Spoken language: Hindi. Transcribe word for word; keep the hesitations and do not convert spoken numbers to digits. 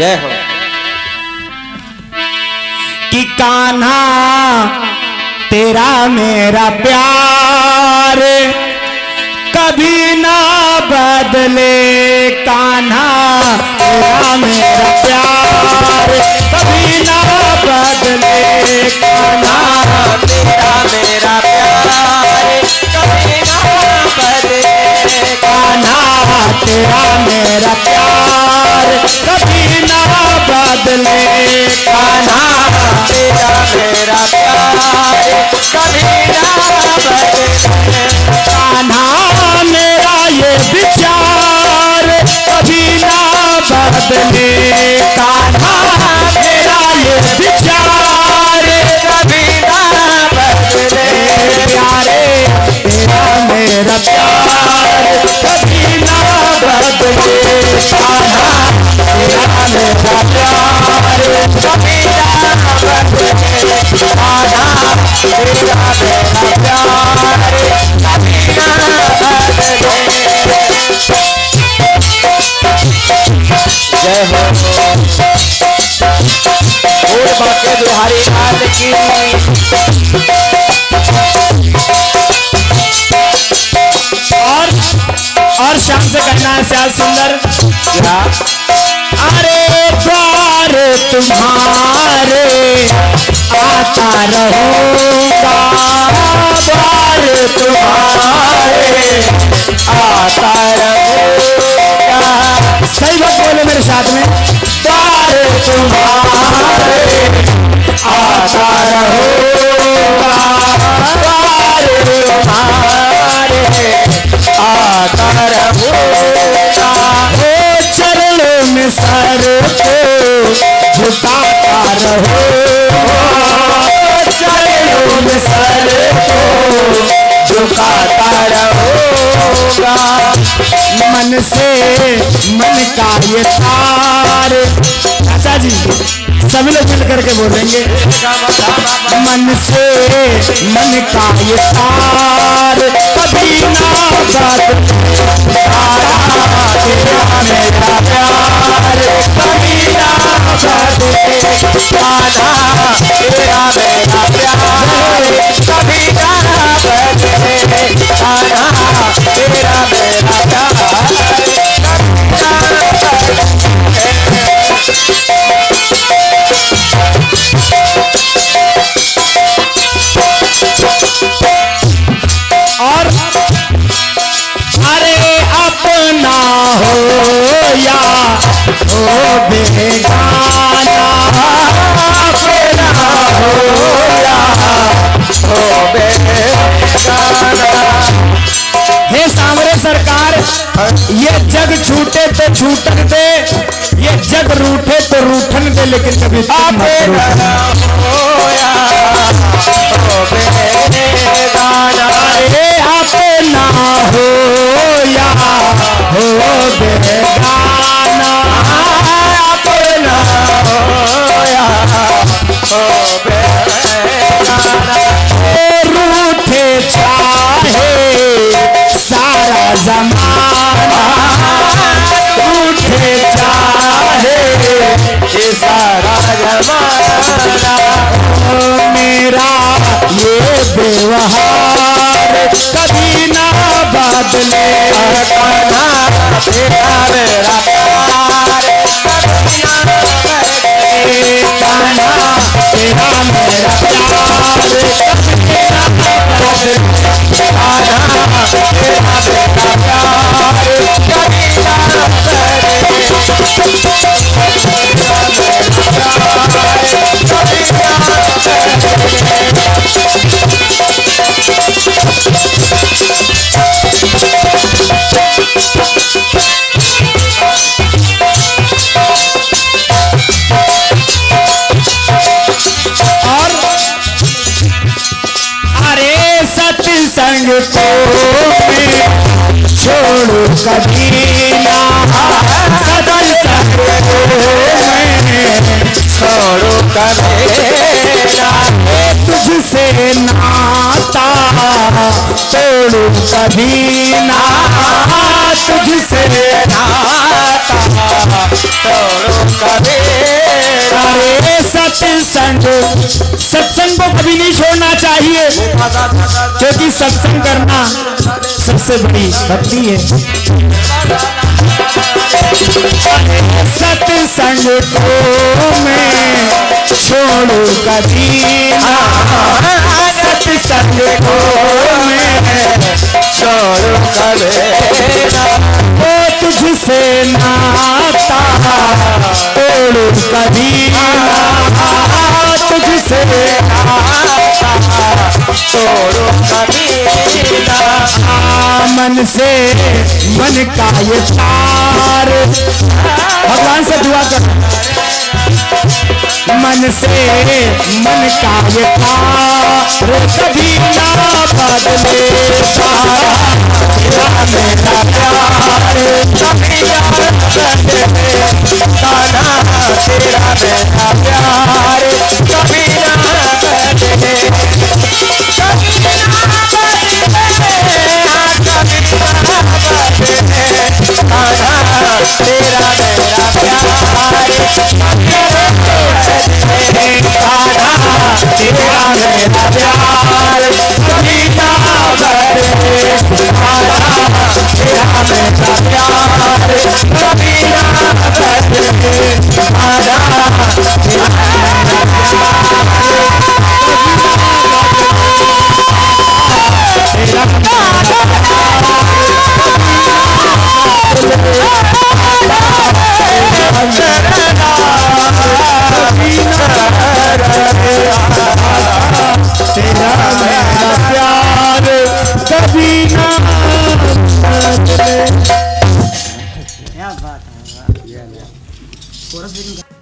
जय हो। कि कान्हा तेरा मेरा प्यार कभी ना बदले, कान्हा तेरा मेरा प्यार कभी ना बदले, कान्हा तेरा मेरा प्यार कभी ना बदले, कान्हा तेरा मेरा प्यार कभी ना बदले, कान्हा तेरा मेरा प्यार कभी ना बदले, कान्हा मेरा ये विचार कभी ना बदले, कान्हा मेरा ये विचार कभी ना बदले, प्यारे तेरा मेरा प्यार कभी ना बदले, कान्हा तेरा मेरा प्यार कभी ना बदले, कान्हा तेरा मेरा प्यार कभी ना बदले। जय हो। बोल बाके दुहारी लाल की। और और शाम से करना है श्याल सुंदर। अरे प्यार तुम्हारे आता रहूंगा, प्यार तुम्हारे आता रहूंगा, सही बात बोले मेरे साथ में, प्यार तुम्हारे आता रहूंगा, प्यार तुम्हारे आता रहूंगा, ओ चरणों में सर को झुकाता रहूंगा, चरणों में सर को झुकाता रहूंगा, मन से मन का ये तार, चाचा जी सभी लोग मिल करके बोलेंगे, मन से मन का ये तार कभी ना बदले, कान्हा तेरा मेरा प्यार कभी ना बदले, कान्हा तेरा मेरा प्यार कभी ना बदले, कान्हा तेरा मेरा प्यार कभी ना बदले। और अरे अपना हो या हो बेगाना, अपना हो या हो बेगाना, हे सांवरे सरकार ये जग छूटे तो छूटन दे, ये जग रूठे तो रूठन दे, लेकिन कभी तुम मत रूठना, अपना हो या हो बेगाना, अपना हो या हो बेगाना, रूठे चाहे सारा जमाना, रूठे चाहे सारा जमाना, मेरा ये व्यवहार कभी ना बदले, कान्हा तेरा मेरा प्यार कभी ना बदले, कान्हा तेरा मेरा प्यार कभी ना बदले, कान्हा तेरा मेरा प्यार कभी ना संग तो मैं छोड़ू कभी ना, सदन संग तो मैं छोड़ू कभी ना, तुझसे नाता तोड़ू कभी ना, तुझसे नाता तोड़ू कभी सत्संग, सत्संग को कभी नहीं छोड़ना चाहिए, क्योंकि सत्संग करना सबसे बड़ी भक्ति है। सत्संग को मैं छोड़ू कभी ना, सत्संग को मैं छोड़ू कभी ना, वो तुझसे नाता तोड़ू कभी ना, तुझसे नाता तोड़ू कभी ना। मन से मन का ये तार, भगवान से दुआ कर, मन से मन का ये तार कभी ना बदले, तेरा मेरा प्यार कभी याद रखे, ताना तेरा मेरा प्यार कभी ना बदले, कभी ना बदले, कभी ना बदले, ताना तेरा मेरा प्यार तेरा मेरा प्यार कभी ना बदले, तेरा मेरा प्यार कभी ना बदले, तेरा मेरा क्या बात है।